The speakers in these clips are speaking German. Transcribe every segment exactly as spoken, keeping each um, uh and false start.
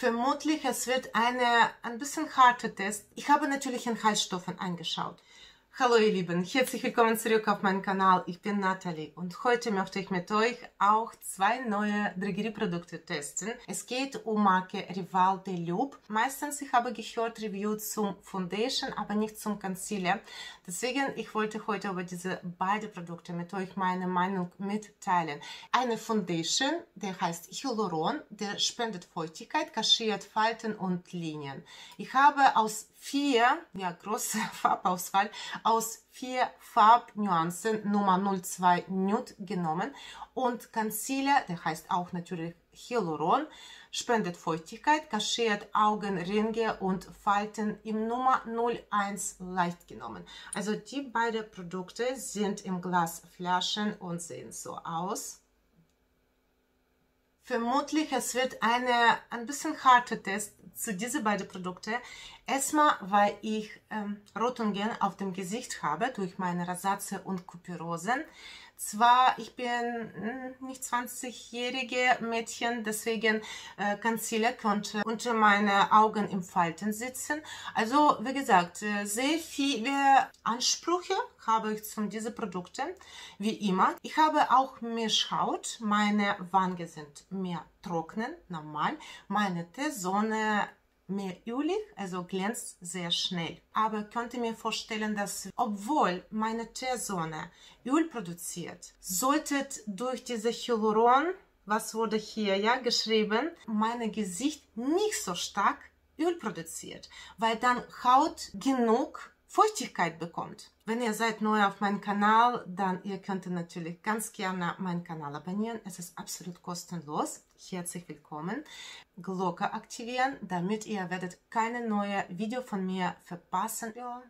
Vermutlich es wird eine ein bisschen harte Test. Ich habe natürlich Inhaltsstoffen angeschaut. Hallo ihr Lieben, herzlich willkommen zurück auf meinem Kanal. Ich bin Natalie und heute möchte ich mit euch auch zwei neue Drogerie-Produkte testen. Es geht um Marke Rival de Loop. Meistens, ich habe gehört Review zum Foundation, aber nicht zum Concealer. Deswegen, ich wollte heute über diese beiden Produkte mit euch meine Meinung mitteilen. Eine Foundation, der heißt Hyaluron, der spendet Feuchtigkeit, kaschiert Falten und Linien. Ich habe aus vier, ja große Farbauswahl, aus vier Farbnuancen Nummer null zwei Nude genommen und Concealer, der heißt auch natürlich Hyaluron, spendet Feuchtigkeit, kaschiert Augenringe und Falten im Nummer null eins Leicht genommen. Also die beiden Produkte sind im Glasflaschen und sehen so aus. Vermutlich es wird eine ein bisschen harte Test zu diesen beiden Produkten. Erstmal, weil ich ähm, Rötungen auf dem Gesicht habe durch meine Rosazea und Kupirosen. Zwar, ich bin mh, nicht zwanzigjährige Mädchen, deswegen äh, Concealer könnte unter meine Augen im Falten sitzen. Also, wie gesagt, sehr viele Ansprüche habe ich zu diesen Produkten, wie immer. Ich habe auch mehr Haut, meine Wangen sind mehr trocken, normal, meine T-Zone mehr ölig, also glänzt sehr schnell. Aber könnte mir vorstellen, dass obwohl meine Teersonne Öl produziert, sollte durch diese Hyaluron, was wurde hier ja geschrieben, mein Gesicht nicht so stark Öl produziert, weil dann Haut genug Feuchtigkeit bekommt. Wenn ihr seid neu auf meinem Kanal, dann ihr könnt natürlich ganz gerne meinen Kanal abonnieren. Es ist absolut kostenlos. Herzlich willkommen. Glocke aktivieren, damit ihr werdet keine neue Video von mir verpassen. Ja.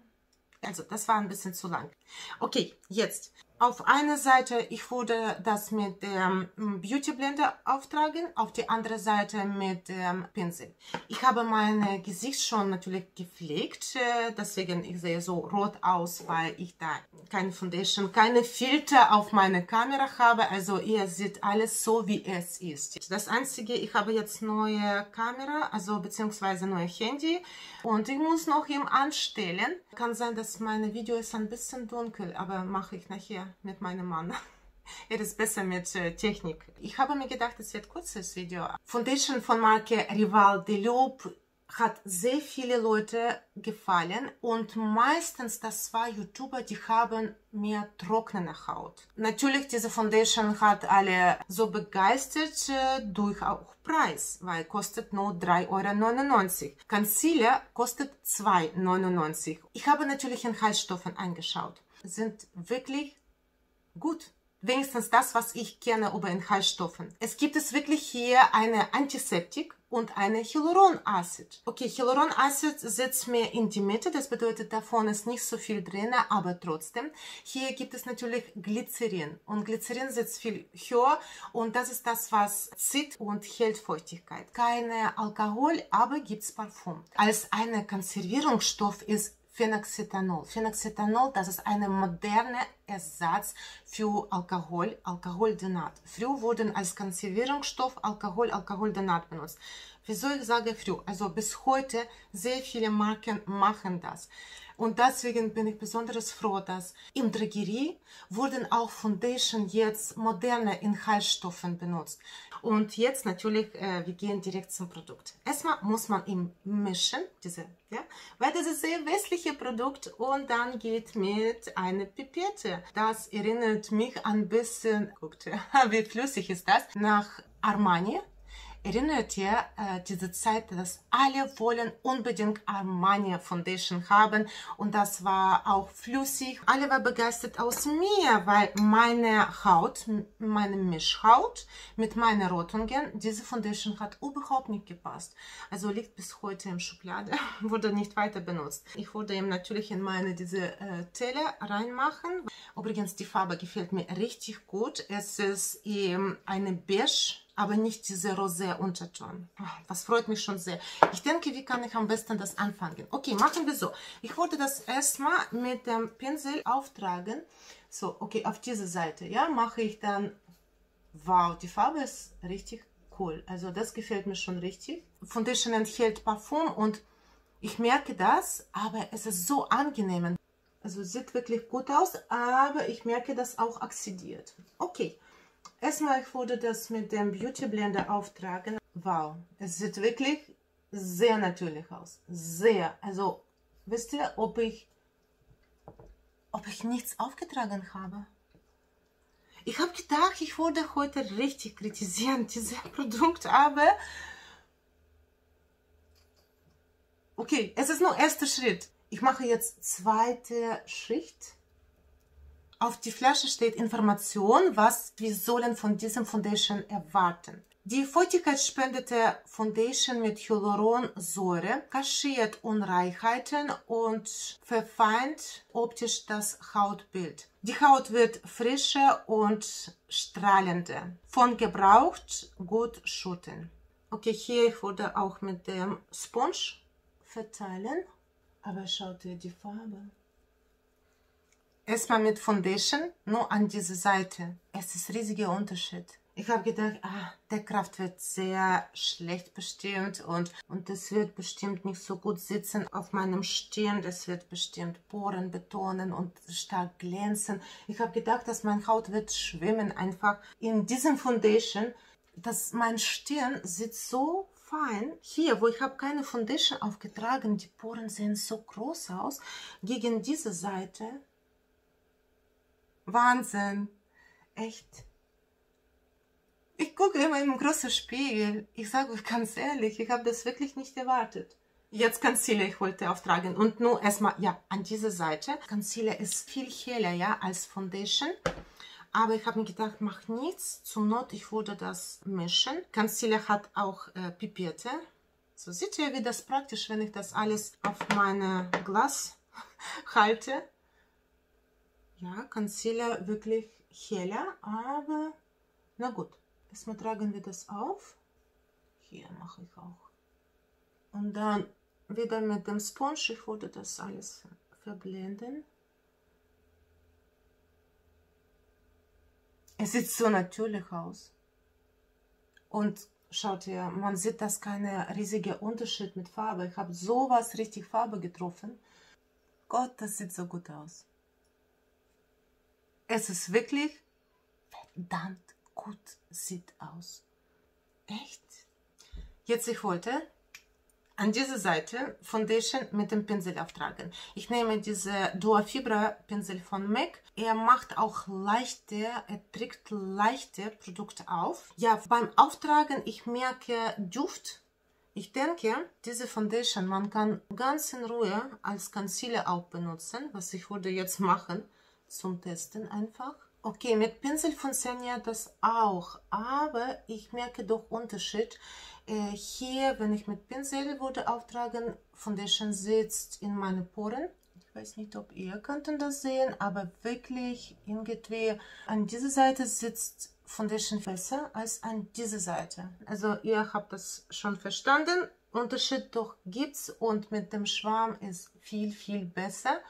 Also das war ein bisschen zu lang. Okay, jetzt. Auf einer Seite, ich würde das mit dem Beautyblender auftragen, auf die andere Seite mit dem Pinsel. Ich habe mein Gesicht schon natürlich gepflegt, deswegen ich sehe so rot aus, weil ich da keine Foundation, keine Filter auf meiner Kamera habe. Also ihr seht alles so, wie es ist. Das Einzige, ich habe jetzt neue Kamera, also beziehungsweise neue Handy und ich muss noch ihn anstellen. Kann sein, dass meine Video ist ein bisschen dunkel, aber mache ich nachher mit meinem Mann. Er ist besser mit äh, Technik. Ich habe mir gedacht, es wird ein kurzes Video. Foundation von Marke Rival de Loop hat sehr viele Leute gefallen und meistens das war YouTuber, die haben mehr trockene Haut. Natürlich, diese Foundation hat alle so begeistert äh, durch auch Preis, weil kostet nur drei Euro neunundneunzig. Concealer kostet zwei Euro neunundneunzig. Ich habe natürlich Inhaltsstoffe angeschaut. Sind wirklich gut. Wenigstens das, was ich kenne über Inhaltsstoffen. Es gibt es wirklich hier eine Antiseptik und eine Hyaluronacid. Okay, Hyaluronacid sitzt mir in die Mitte, das bedeutet, davon ist nicht so viel drin, aber trotzdem. Hier gibt es natürlich Glycerin und Glycerin sitzt viel höher und das ist das, was zieht und hält Feuchtigkeit. Keine Alkohol, aber gibt's Parfum. Als eine Konservierungsstoff ist Phenoxyethanol. Phenoxyethanol, das ist ein moderner Ersatz für Alkohol, Alkoholdonat. Früher wurden als Konservierungsstoff Alkohol, Alkoholdonat benutzt. Wieso ich sage früher? Also bis heute sehr viele Marken machen das. Und deswegen bin ich besonders froh, dass im Drogerie wurden auch Foundation jetzt moderne Inhaltsstoffe benutzt. Und jetzt natürlich, äh, wir gehen direkt zum Produkt. Erstmal muss man ihn mischen, diese, ja, weil das ist sehr westliches Produkt und dann geht mit einer Pipette. Das erinnert mich ein bisschen, guckt, wie flüssig ist das, nach Armani. Erinnert ihr äh, diese Zeit, dass alle wollen unbedingt Armani Foundation haben und das war auch flüssig. Alle waren begeistert aus mir, weil meine Haut, meine Mischhaut mit meinen Rötungen, diese Foundation hat überhaupt nicht gepasst. Also liegt bis heute im Schublade, wurde nicht weiter benutzt. Ich würde ihm natürlich in meine diese äh, Teller reinmachen. Übrigens, die Farbe gefällt mir richtig gut. Es ist eben eine Beige, aber nicht diese rosé Unterton. Das freut mich schon sehr. Ich denke, wie kann ich am besten das anfangen? Okay, machen wir so. Ich wollte das erstmal mit dem Pinsel auftragen. So, okay, auf diese Seite, ja, mache ich dann... Wow, die Farbe ist richtig cool. Also das gefällt mir schon richtig. Foundation enthält Parfum und ich merke das, aber es ist so angenehm. Also sieht wirklich gut aus, aber ich merke, dass auch oxidiert. Okay, erstmal ich würde das mit dem Beautyblender auftragen. Wow, es sieht wirklich sehr natürlich aus. Sehr. Also wisst ihr, ob ich, ob ich nichts aufgetragen habe? Ich habe gedacht, ich würde heute richtig kritisieren, dieses Produkt, aber... Okay, es ist nur erster Schritt. Ich mache jetzt zweite Schicht. Auf die Flasche steht Information, was wir sollen von diesem Foundation erwarten. Die feuchtigkeitsspendende Foundation mit Hyaluronsäure kaschiert Unreinheiten und verfeinert optisch das Hautbild. Die Haut wird frischer und strahlender. Von gebraucht gut schütteln. Okay, hier ich würde auch mit dem Sponge verteilen. Aber schaut ihr die Farbe. Erstmal mit Foundation, nur an dieser Seite. Es ist ein riesiger Unterschied. Ich habe gedacht, ah, der Kraft wird sehr schlecht bestimmt und, und das wird bestimmt nicht so gut sitzen auf meinem Stirn. Das wird bestimmt Poren betonen und stark glänzen. Ich habe gedacht, dass meine Haut wird schwimmen einfach in diesem Foundation, dass mein Stirn sitzt so fein. Hier, wo ich habe keine Foundation aufgetragen, die Poren sehen so groß aus. Gegen diese Seite. Wahnsinn. Echt. Ich gucke immer im großen Spiegel. Ich sage euch ganz ehrlich, ich habe das wirklich nicht erwartet. Jetzt Concealer ich wollte auftragen und nur erstmal, ja, an dieser Seite. Concealer ist viel heller, ja, als Foundation. Aber ich habe mir gedacht, mach nichts. Zur Not, ich würde das mischen. Concealer hat auch äh, Pipette. So seht ihr, wie das praktisch, wenn ich das alles auf meine Glas halte. Ja, Concealer wirklich heller, aber na gut. Erstmal tragen wir das auf. Hier mache ich auch. Und dann wieder mit dem Sponge. Ich würde das alles verblenden. Es sieht so natürlich aus. Und schaut ihr, man sieht, dass kein riesiger Unterschied mit Farbe. Ich habe sowas richtig Farbe getroffen. Gott, das sieht so gut aus. Es ist wirklich verdammt gut sieht aus. Echt? Jetzt ich wollte an dieser Seite Foundation mit dem Pinsel auftragen. Ich nehme diese Duo Fibra Pinsel von M A C. Er macht auch leichte, er trägt leichte Produkte auf. Ja, beim Auftragen ich merke Duft. Ich denke, diese Foundation man kann ganz in Ruhe als Concealer auch benutzen, was ich würde jetzt machen zum Testen einfach. Okay, mit Pinsel von Senja das auch, aber ich merke doch Unterschied. Äh, hier, wenn ich mit Pinsel würde auftragen, Foundation sitzt in meine Poren. Ich weiß nicht, ob ihr könnt das sehen, aber wirklich irgendwie an dieser Seite sitzt Foundation besser als an dieser Seite. Also ihr habt das schon verstanden. Unterschied doch gibt's und mit dem Schwamm ist viel, viel besser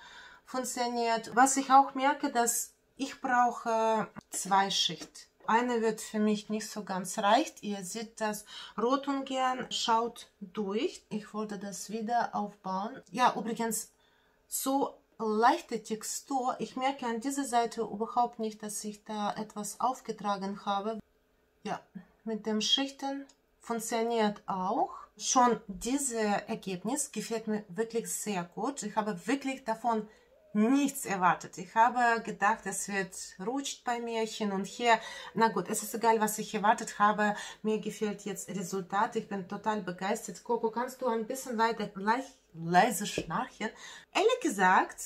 funktioniert. Was ich auch merke, dass ich brauche zwei Schichten. Eine wird für mich nicht so ganz reicht. Ihr seht das rot ungern, schaut durch. Ich wollte das wieder aufbauen. Ja, übrigens, so leichte Textur. Ich merke an dieser Seite überhaupt nicht, dass ich da etwas aufgetragen habe. Ja, mit den Schichten funktioniert auch. Schon dieses Ergebnis gefällt mir wirklich sehr gut. Ich habe wirklich davon nichts erwartet. Ich habe gedacht, es wird rutscht bei mir hin und her. Na gut, es ist egal, was ich erwartet habe. Mir gefällt jetzt das Resultat. Ich bin total begeistert. Coco, kannst du ein bisschen weiter leise schnarchen? Ehrlich gesagt,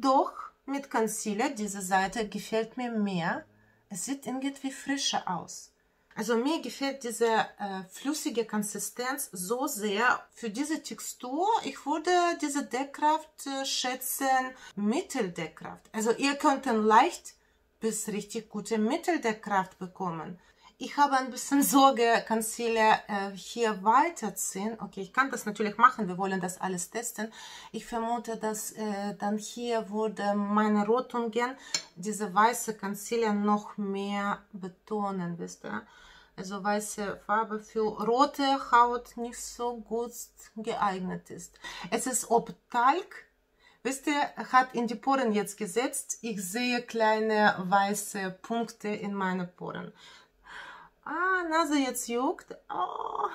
doch mit Concealer diese Seite gefällt mir mehr. Es sieht irgendwie frischer aus. Also mir gefällt diese äh, flüssige Konsistenz so sehr. Für diese Textur, ich würde diese Deckkraft äh, schätzen, Mitteldeckkraft. Also ihr könnt leicht bis richtig gute Mitteldeckkraft bekommen. Ich habe ein bisschen Sorge, Concealer äh, hier weiterziehen. Okay, ich kann das natürlich machen, wir wollen das alles testen. Ich vermute, dass äh, dann hier würde meine Rotungen diese weiße Concealer noch mehr betonen, wisst ihr? also weiße Farbe für rote Haut nicht so gut geeignet ist. Es ist ob Talg, wisst ihr, hat in die Poren jetzt gesetzt. Ich sehe kleine weiße Punkte in meinen Poren. Ah, Nase jetzt juckt. Oh.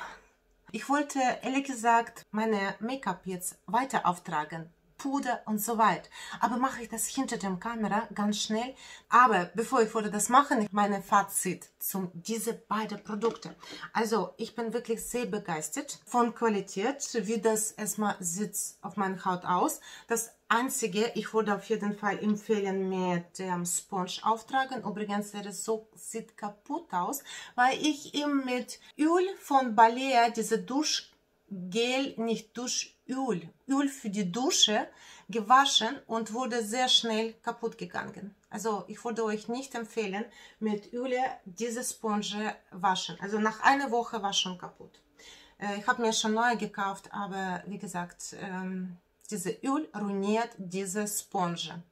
Ich wollte ehrlich gesagt meine Make-up jetzt weiter auftragen. Puder und so weiter. Aber mache ich das hinter der Kamera ganz schnell. Aber bevor ich würde das machen, mein Fazit zu diesen beiden Produkten. Also ich bin wirklich sehr begeistert von Qualität, wie das erstmal sitzt auf meiner Haut aus. Das Einzige, ich würde auf jeden Fall empfehlen, mit dem Sponge auftragen. Übrigens, der so sieht kaputt aus, weil ich ihn mit Öl von Balea, diese Duschgel, nicht Duschöl, Öl, Öl für die Dusche gewaschen und wurde sehr schnell kaputt gegangen. Also ich würde euch nicht empfehlen, mit Öl diese Sponge waschen. Also nach einer Woche war schon kaputt. Ich habe mir schon neue gekauft, aber wie gesagt, diese Öl ruiniert diese Sponge.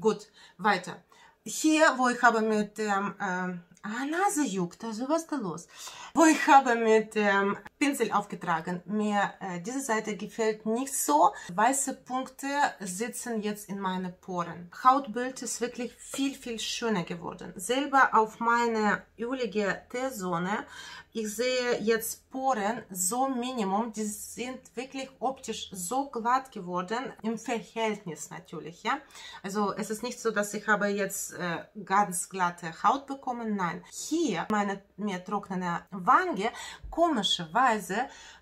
Gut, weiter. Hier, wo ich habe mit dem, ähm, ah, Nase juckt, also was ist da los? Wo ich habe mit dem ähm, Pinsel aufgetragen, mir äh, diese Seite gefällt nicht so. Weiße Punkte sitzen jetzt in meine Poren. Hautbild ist wirklich viel, viel schöner geworden. Selber auf meine ölige T-Zone, ich sehe jetzt Poren so Minimum, die sind wirklich optisch so glatt geworden, im Verhältnis natürlich, ja. Also es ist nicht so, dass ich habe jetzt äh, ganz glatte Haut bekommen, nein. Hier, meine mir trockene Wange, komischerweise,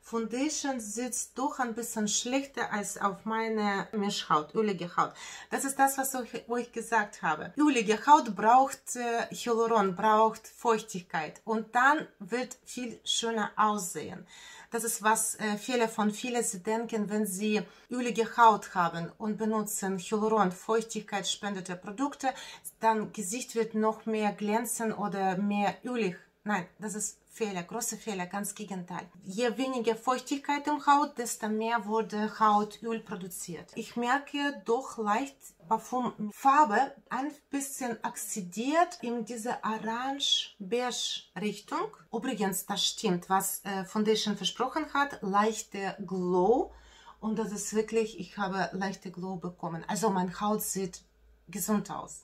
Foundation sitzt doch ein bisschen schlechter als auf meine Mischhaut, ölige Haut. Das ist das, was ich euch gesagt habe. Ölige Haut braucht äh, Hyaluron, braucht Feuchtigkeit und dann wird viel schöner aussehen. Das ist, was äh, viele von vielen sie denken, wenn sie ölige Haut haben und benutzen Hyaluron, Feuchtigkeit spendende Produkte, dann Gesicht wird noch mehr glänzen oder mehr ölig. Nein, das ist Fehler, große Fehler, ganz Gegenteil. Je weniger Feuchtigkeit im Haut, desto mehr wurde Hautöl produziert. Ich merke doch leicht Parfumfarbe, ein bisschen oxidiert in diese orange-beige Richtung. Übrigens, das stimmt, was Foundation versprochen hat, leichter Glow. Und das ist wirklich, ich habe leichter Glow bekommen. Also meine Haut sieht gesund aus.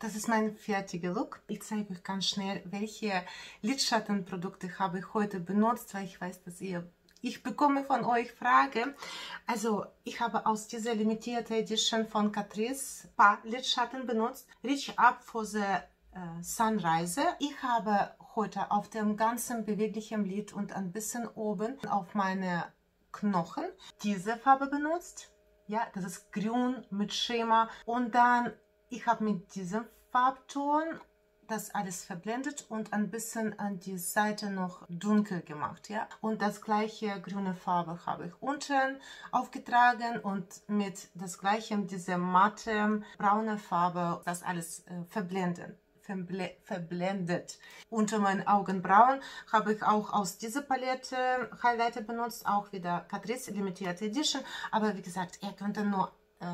Das ist mein fertiger Look. Ich zeige euch ganz schnell, welche Lidschattenprodukte habe ich heute benutzt, weil ich weiß, dass ihr, ich bekomme von euch Fragen. Also ich habe aus dieser limitierten Edition von Catrice ein paar Lidschatten benutzt. Reach Up for the äh, Sunrise. Ich habe heute auf dem ganzen beweglichen Lid und ein bisschen oben auf meine Knochen diese Farbe benutzt. Ja, das ist grün mit Schimmer und dann ich habe mit diesem Farbton das alles verblendet und ein bisschen an die Seite noch dunkel gemacht, ja. Und das gleiche grüne Farbe habe ich unten aufgetragen und mit das gleiche, diese matte braune Farbe, das alles äh, verblenden. verblendet. Unter meinen Augenbrauen habe ich auch aus dieser Palette Highlighter benutzt, auch wieder Catrice Limited Edition, aber wie gesagt, ihr könnt dann nur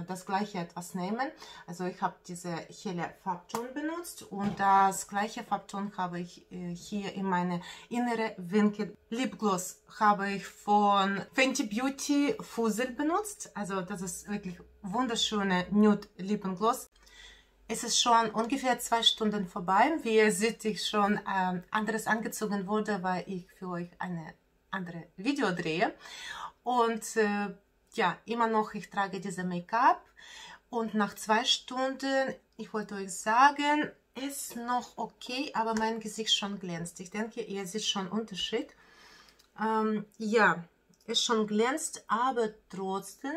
das gleiche etwas nehmen. Also ich habe diese helle Farbton benutzt und das gleiche Farbton habe ich hier in meine innere Winkel. Lipgloss habe ich von Fenty Beauty Fusel benutzt. Also das ist wirklich wunderschöne Nude Lippengloss. Es ist schon ungefähr zwei Stunden vorbei. Wie ihr seht, ich schon ähm, anderes angezogen wurde, weil ich für euch eine andere Video drehe. Und äh, ja, immer noch, ich trage diese Make-up und nach zwei Stunden, ich wollte euch sagen, ist noch okay, aber mein Gesicht schon glänzt. Ich denke, ihr seht schon Unterschied. Ähm, ja, es schon glänzt, aber trotzdem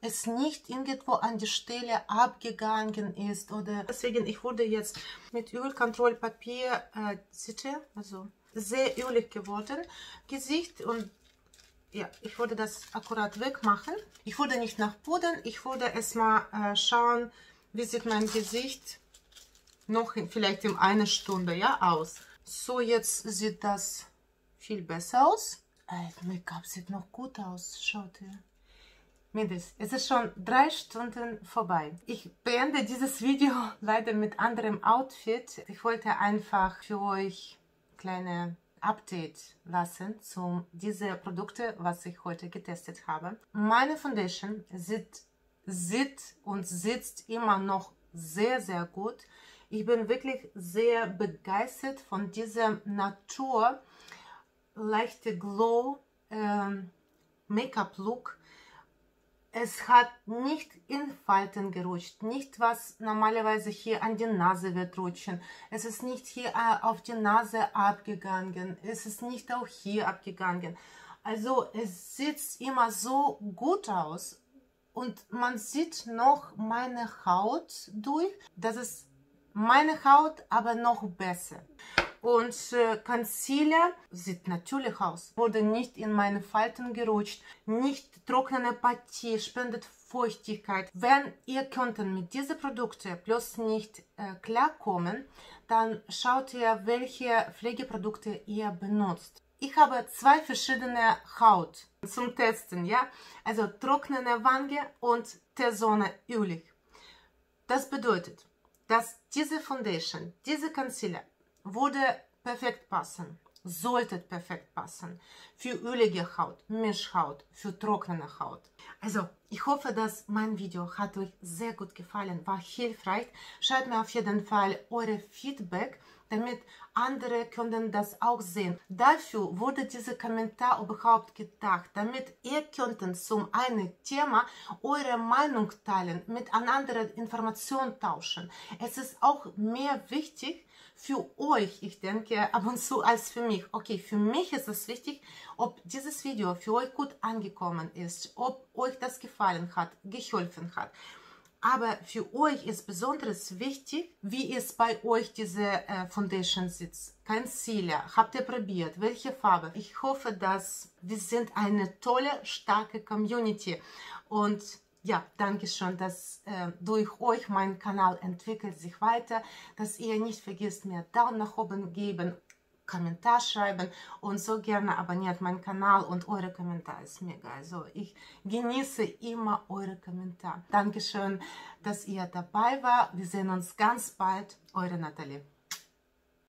es nicht irgendwo an die Stelle abgegangen ist. Oder deswegen, ich würde jetzt mit Ölkontrollpapier, äh, seht ihr, also sehr ölig geworden, Gesicht und ja, ich würde das akkurat wegmachen. Ich würde nicht nachpudern, ich würde erstmal äh, schauen, wie sieht mein Gesicht noch in, vielleicht in einer Stunde ja, aus. So, jetzt sieht das viel besser aus. Äh, Make-up sieht noch gut aus, schaut ihr. Mindestens. Es ist schon drei Stunden vorbei. Ich beende dieses Video leider mit anderem Outfit. Ich wollte einfach für euch kleine Update lassen zu diesen Produkten, was ich heute getestet habe. Meine Foundation sieht, sieht und sitzt immer noch sehr, sehr gut. Ich bin wirklich sehr begeistert von dieser Natur, leichte Glow äh, Make-up-Look. Es hat nicht in Falten gerutscht, nicht was normalerweise hier an die Nase wird rutschen. Es ist nicht hier auf die Nase abgegangen, es ist nicht auch hier abgegangen. Also es sieht immer so gut aus und man sieht noch meine Haut durch. Das ist meine Haut, aber noch besser. Und äh, Concealer sieht natürlich aus, wurde nicht in meine Falten gerutscht, nicht trockene Partie, spendet Feuchtigkeit. Wenn ihr könnt mit diesen Produkten bloß nicht äh, klarkommen, dann schaut ihr, welche Pflegeprodukte ihr benutzt. Ich habe zwei verschiedene Haut zum Testen, ja, also trockene Wange und T-Zone ölig. Das bedeutet, dass diese Foundation, diese Concealer würde perfekt passen, sollte perfekt passen für ölige Haut, Mischhaut, für trockene Haut. Also ich hoffe, dass mein Video hat euch sehr gut gefallen, war hilfreich. Schreibt mir auf jeden Fall eure Feedback, damit andere können das auch sehen. Dafür wurde dieser Kommentar überhaupt gedacht, damit ihr könnt zum einen Thema eure Meinung teilen, mit anderen Informationen tauschen. Es ist auch mehr wichtig für euch, ich denke, ab und zu als für mich. Okay, für mich ist es wichtig, ob dieses Video für euch gut angekommen ist, ob euch das gefallen hat, geholfen hat. Aber für euch ist besonders wichtig, wie es bei euch diese Foundation sitzt. Concealer, habt ihr probiert? Welche Farbe? Ich hoffe, dass wir sind eine tolle, starke Community. Und ja, danke schön, dass äh, durch euch mein Kanal entwickelt sich weiter, dass ihr nicht vergisst, mir Daumen nach oben geben, Kommentar schreiben und so gerne abonniert meinen Kanal und eure Kommentare ist mega. Also ich genieße immer eure Kommentare. Dankeschön, dass ihr dabei war. Wir sehen uns ganz bald. Eure Nathalie.